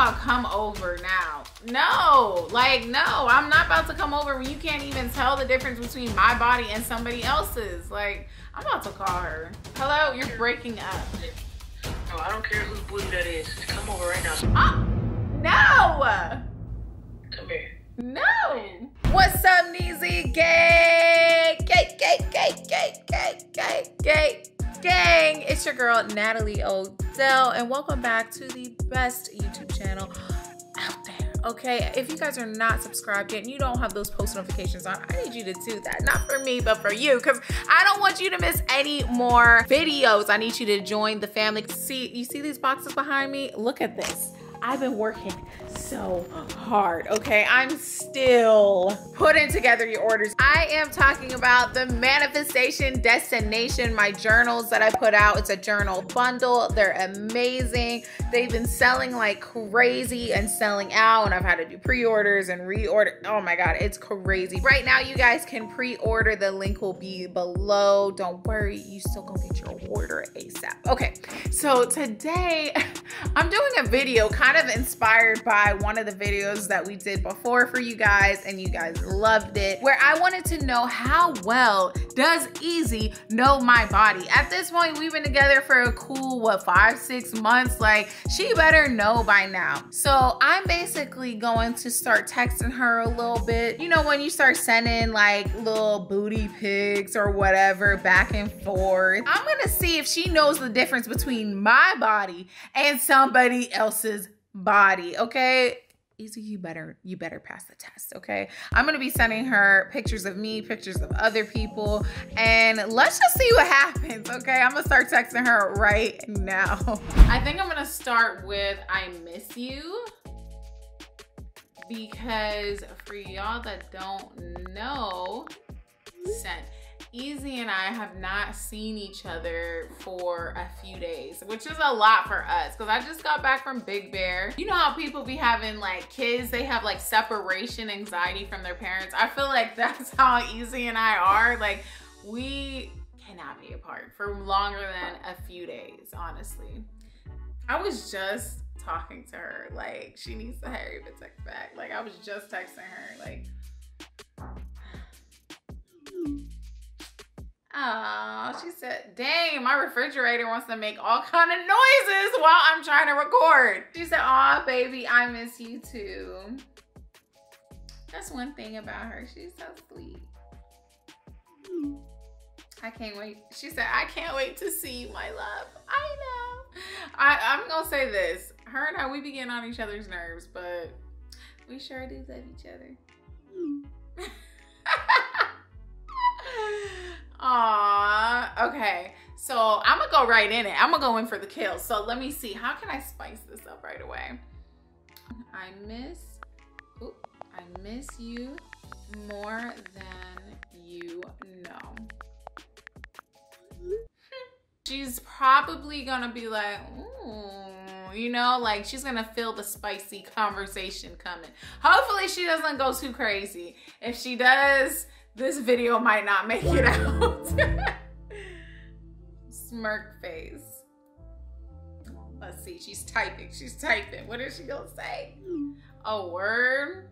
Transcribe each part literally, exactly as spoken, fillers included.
about come over now. No, like, no, I'm not about to come over when you can't even tell the difference between my body and somebody else's. Like, I'm about to call her. Hello, you're breaking up. No, I don't care whose booty that is. Just come over right now. Oh, no. Come here. No. What's up, Neezy Gang? Gang, gang, gang, gang, gang, gang, gang. Gang, it's your girl Natalie O'Dell, and welcome back to the best YouTube channel out there. Okay, if you guys are not subscribed yet and you don't have those post notifications on, I need you to do that. Not for me, but for you, because I don't want you to miss any more videos. I need you to join the family. See, you see these boxes behind me? Look at this. I've been working so hard, okay? I'm still putting together your orders. I am talking about the Manifestation Destination, my journals that I put out. It's a journal bundle. They're amazing. They've been selling like crazy and selling out, and I've had to do pre-orders and reorder. Oh my God, it's crazy. Right now, you guys can pre-order. The link will be below. Don't worry, you still gonna get your order ASAP. Okay, so today I'm doing a video kind Kind of inspired by one of the videos that we did before for you guys, and you guys loved it, where I wanted to know how well does Easy know my body. At this point, we've been together for a cool, what, five, six months? Like, she better know by now. So I'm basically going to start texting her a little bit. You know, when you start sending like little booty pics or whatever back and forth, I'm gonna see if she knows the difference between my body and somebody else's body, okay? Easy, you better you better pass the test, okay? I'm gonna be sending her pictures of me, pictures of other people, and let's just see what happens, okay? I'm gonna start texting her right now. I think I'm gonna start with I miss you, because for y'all that don't know, send Easy and I have not seen each other for a few days, which is a lot for us because I just got back from Big Bear. You know how people be having like kids, they have like separation anxiety from their parents. I feel like that's how Easy and I are. Like, we cannot be apart for longer than a few days, honestly. I was just talking to her, like, she needs to hurry up and text back. Like, I was just texting her, like, oh, she said, dang, my refrigerator wants to make all kind of noises while I'm trying to record. She said, aw, baby, I miss you too. That's one thing about her. She's so sweet. I can't wait. She said, I can't wait to see you, my love. I know. I, I'm going to say this. Her and I, we be getting on each other's nerves, but we sure do love each other. Aw, okay, so I'm gonna go right in it. I'm gonna go in for the kill. So let me see, how can I spice this up right away? I miss, ooh, I miss you more than you know. She's probably gonna be like, ooh, you know, like she's gonna feel the spicy conversation coming. Hopefully she doesn't go too crazy. If she does, this video might not make it out. Smirk face. Let's see, she's typing, she's typing. What is she gonna say? A word?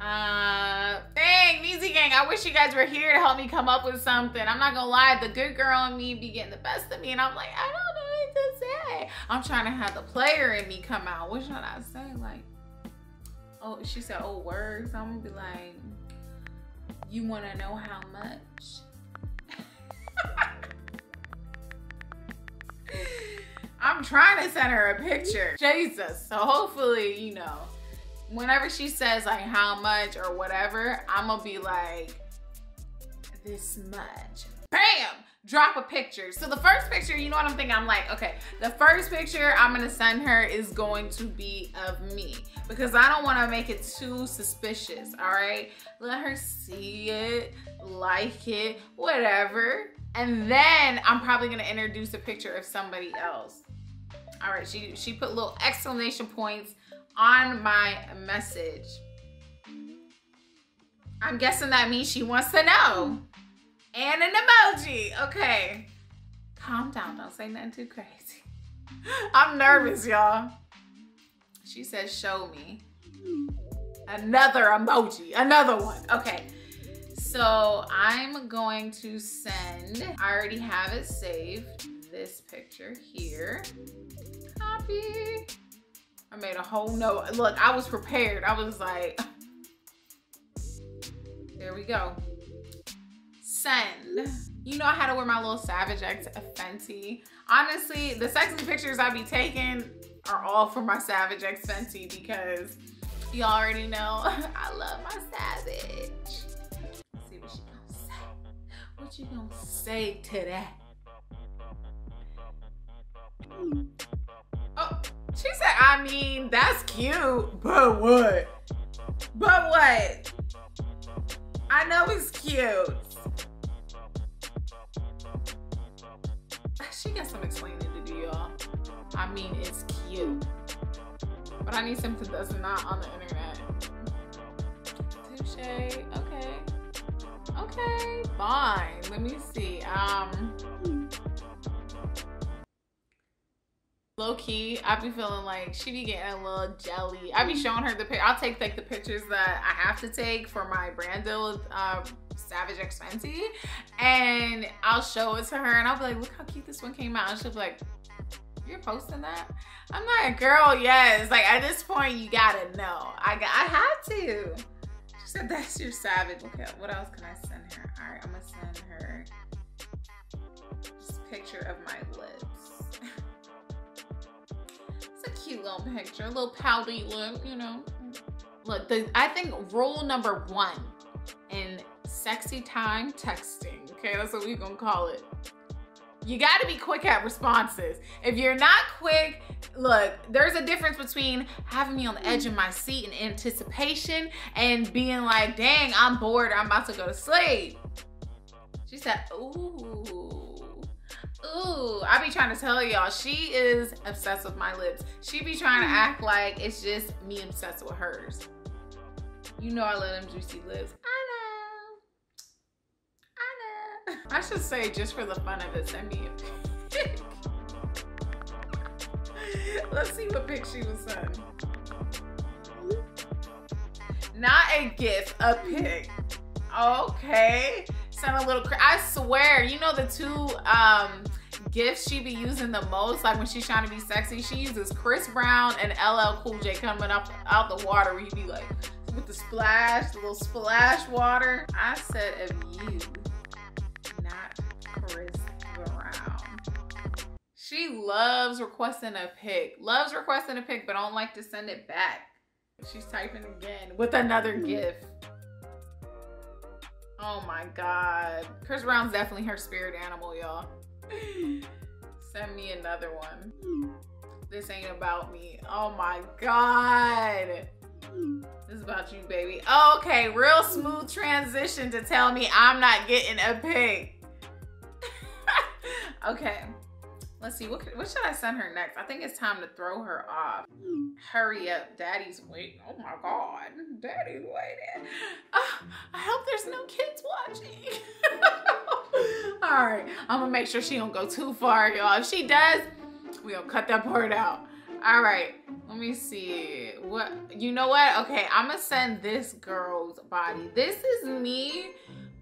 Uh, dang, Neezy Gang, I wish you guys were here to help me come up with something. I'm not gonna lie, the good girl in me be getting the best of me, and I'm like, I don't know what to say. I'm trying to have the player in me come out. What should I say? Like, oh, she said, oh, words. So I'm gonna be like, you want to know how much? I'm trying to send her a picture. Jesus. So hopefully, you know, whenever she says like how much or whatever, I'm gonna be like, this much. Bam! Drop a picture. So the first picture, you know what I'm thinking? I'm like, okay, the first picture I'm gonna send her is going to be of me, because I don't wanna make it too suspicious, all right? Let her see it, like it, whatever. And then I'm probably gonna introduce a picture of somebody else. All right, she, she put little exclamation points on my message. I'm guessing that means she wants to know. And an emoji. Okay. Calm down. Don't say nothing too crazy. I'm nervous, y'all. She says, show me. Another emoji, another one. Okay, so I'm going to send, I already have it saved, this picture here. Copy. I made a whole note. Look, I was prepared. I was like, there we go. Send. You know I had to wear my little Savage X Fenty. Honestly, the sexy pictures I be taking are all for my Savage X Fenty because y'all already know I love my Savage. Let's see what she gonna say. What you gonna say to that? Oh, she said, I mean, that's cute, but what? But what? I know it's cute. She got some explaining to do, y'all. I mean, it's cute. But I need something that's not on the internet. Touché, okay. Okay, fine. Let me see. Um, low key, I be feeling like she be getting a little jelly. I be showing her the picture. I'll take like the pictures that I have to take for my brand deal with uh, Savage X Fenty. And I'll show it to her and I'll be like, look how cute this one came out. And she'll be like, you're posting that? I'm like, girl, yes. Like, at this point, you gotta know. I got, I had to. She said, that's your Savage. Okay, what else can I send her? All right, I'm gonna send her this picture of my lips. It's a cute little picture, a little pouty lip, you know. Look, the, I think rule number one in sexy time texting, okay, that's what we're gonna call it. You gotta be quick at responses. If you're not quick, look, there's a difference between having me on the edge of my seat in anticipation and being like, dang, I'm bored, I'm about to go to sleep. She said, ooh, ooh. I be trying to tell y'all, she is obsessed with my lips. She be trying to act like it's just me obsessed with hers. You know I love them juicy lips. I I should say, just for the fun of it, send me a pic. Let's see what pic she was send. Not a gift, a pic. Okay. Send a little, I swear, you know the two um, gifts she be using the most, like when she's trying to be sexy, she uses Chris Brown and L L Cool J coming up out the water where you be like, with the splash, the little splash water. I said of you. Chris Brown. She loves requesting a pic. Loves requesting a pic, but don't like to send it back. She's typing again with another gift. Oh my God. Chris Brown's definitely her spirit animal, y'all. Send me another one. This ain't about me. Oh my God. This is about you, baby. Okay, real smooth transition to tell me I'm not getting a pic. Okay, let's see, what, what should I send her next? I think it's time to throw her off. Hurry up, daddy's waiting. Oh my God, daddy's waiting. Oh, I hope there's no kids watching. All right, I'm gonna make sure she don't go too far, y'all. If she does, we gonna cut that part out. All right, let me see. What, you know what? Okay, I'm gonna send this girl's body. This is me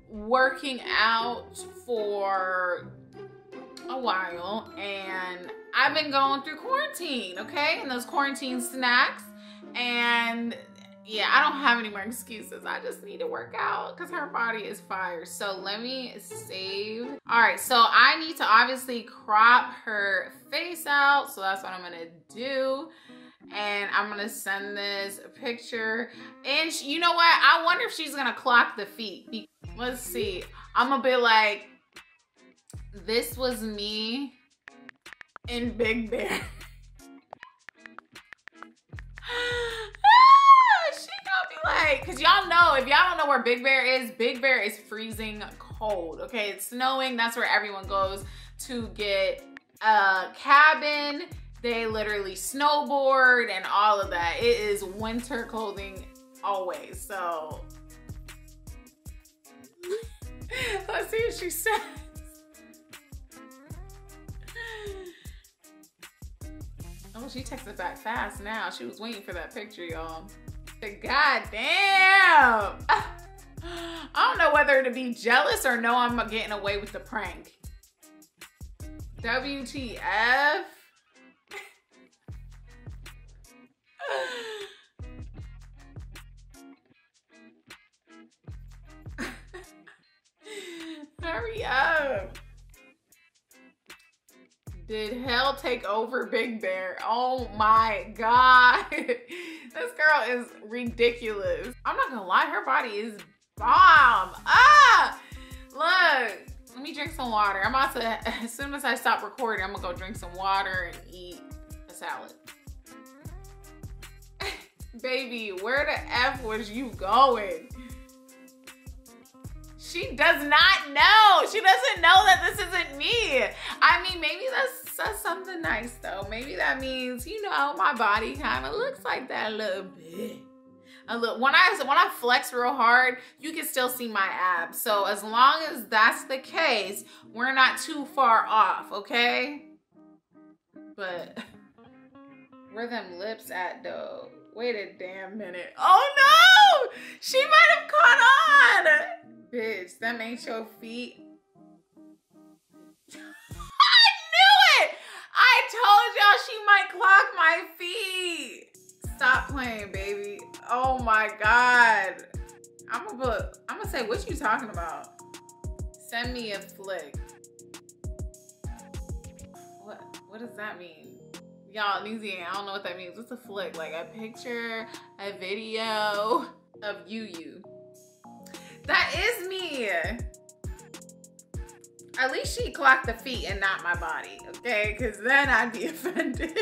working out for a while, and I've been going through quarantine, okay, and those quarantine snacks, and yeah, I don't have any more excuses. I just need to work out because her body is fire. So let me save. All right, so I need to obviously crop her face out, so that's what I'm gonna do. And I'm gonna send this picture, and she, you know what, I wonder if she's gonna clock the feet. Let's see. I'm gonna be like, this was me in Big Bear. She gonna be like, cause y'all know, if y'all don't know where Big Bear is, Big Bear is freezing cold, okay? It's snowing, that's where everyone goes to get a cabin. They literally snowboard and all of that. It is winter clothing always, so. Let's see what she says. Oh, she texted back fast now. She was waiting for that picture, y'all. God damn. I don't know whether to be jealous or no, I'm getting away with the prank. W T F. Hurry up. Did hell take over Big Bear? Oh my God. This girl is ridiculous. I'm not gonna lie, her body is bomb. Ah, look, let me drink some water. I'm about to, as soon as I stop recording, I'm gonna go drink some water and eat a salad. Baby, where the F was you going? She does not know. She doesn't know that this isn't me. I mean, maybe that's, that's something nice though. Maybe that means, you know, my body kind of looks like that a little bit. A little, when I when I flex real hard, you can still see my abs. So as long as that's the case, we're not too far off, okay? But where them lips at though? Wait a damn minute. Oh no! She might have caught on. Bitch, them ain't your feet. I knew it! I told y'all she might clock my feet. Stop playing, baby. Oh my God. I'm gonna put, I'm gonna say, what you talking about? Send me a flick. What, what does that mean? Y'all, Newsy, I don't know what that means. What's a flick? Like a picture, a video of you, you. That is me. At least she clocked the feet and not my body, okay? Because then I'd be offended.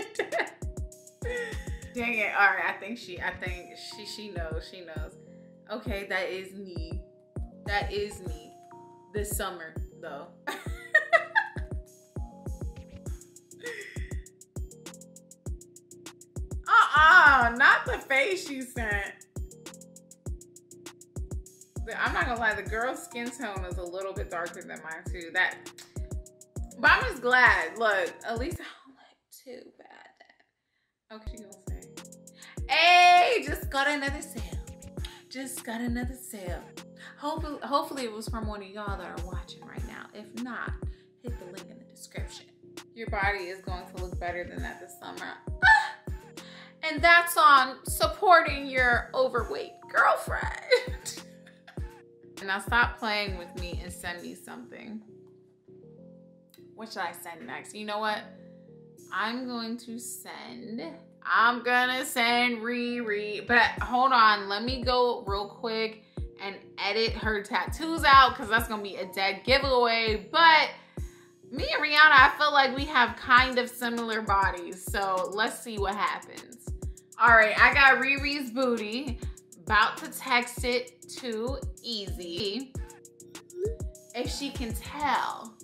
Dang it! All right, I think she, I think she, she knows, she knows. Okay, that is me. That is me. This summer, though. Uh-uh, not the face you sent. I'm not gonna lie, the girl's skin tone is a little bit darker than mine too. That, but I'm just glad. Look, at least I don't look too bad. Okay, she gonna say, "Hey, just got another sale. Just got another sale. Hopefully, hopefully it was from one of y'all that are watching right now. If not, hit the link in the description. Your body is going to look better than that this summer." Ah! And that's on supporting your overweight girlfriend. Now stop playing with me and send me something. What should I send next? You know what? I'm going to send, I'm gonna send Riri, but hold on, let me go real quick and edit her tattoos out because that's gonna be a dead giveaway. But me and Rihanna, I feel like we have kind of similar bodies. So let's see what happens. All right, I got Riri's booty. About to text it to Easy. If she can tell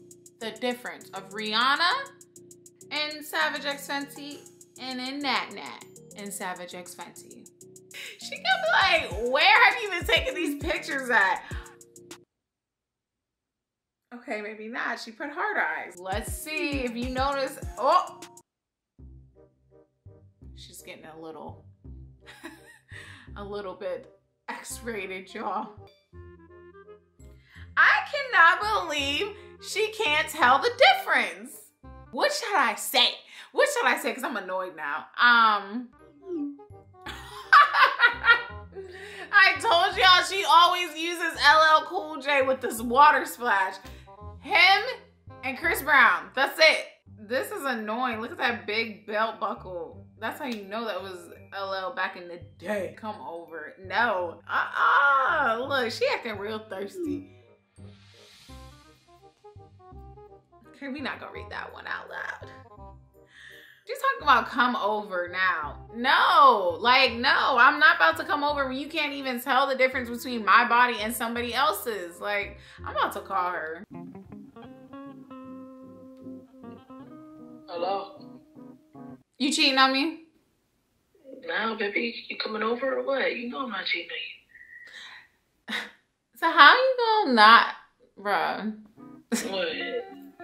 the difference of Rihanna and Savage X Fenty and then Nat Nat and Savage X Fenty. She could be like, where have you been taking these pictures at? Okay, maybe not. She put hard eyes. Let's see if you notice. Oh, she's getting a little. A little bit X-rated, y'all. I cannot believe she can't tell the difference. What should I say? What should I say? Because I'm annoyed now. Um, I told y'all she always uses L L Cool J with this water splash. Him and Chris Brown. That's it. This is annoying. Look at that big belt buckle. That's how you know that was L L back in the day. Come over. No. Uh-uh. Look, she acting real thirsty. Okay, we not gonna read that one out loud. She's talking about come over now. No. Like, no. I'm not about to come over when you can't even tell the difference between my body and somebody else's. Like, I'm about to call her. Hello? You cheating on me? No, baby. You coming over or what? You know I'm not cheating on you. So how you gonna not, bruh? What?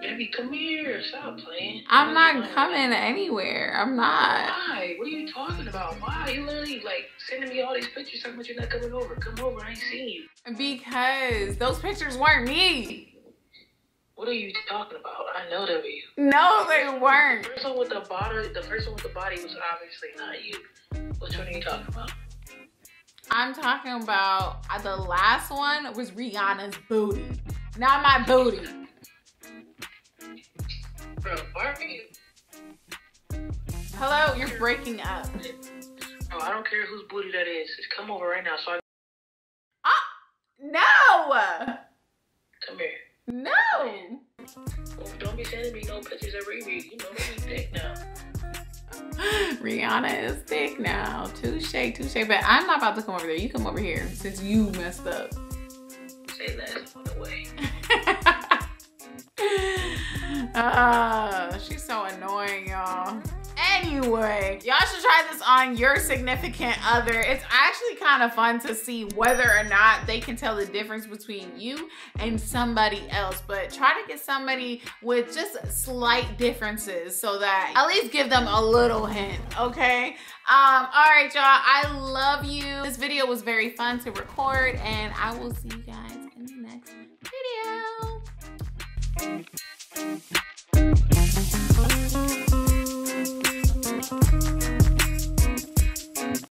Baby, come here. Stop playing. I'm not coming anywhere. I'm not. Why? What are you talking about? Why? You literally like sending me all these pictures talking about you're not coming over. Come over. I ain't seen you. Because those pictures weren't me. What are you talking about? I know they were you. No, they weren't. The person with the body, the person with the body was obviously not you. Which one are you talking about? I'm talking about uh, the last one was Rihanna's booty, not my booty. Bro, why are you? Hello, you're breaking up. Bro, I don't care whose booty that is. Just come over right now, so I. Ah, no. Come here. No. Well, don't be sending me no pictures of Riri. You know who's thick now. Rihanna is thick now. Touche, touche. But I'm not about to come over there. You come over here since you messed up. Say last one away. uh, she's so annoying, y'all. Anyway, y'all should try this on your significant other. It's actually kind of fun to see whether or not they can tell the difference between you and somebody else. But try to get somebody with just slight differences so that at least give them a little hint, okay? Um, all right, y'all, I love you. This video was very fun to record, and I will see you guys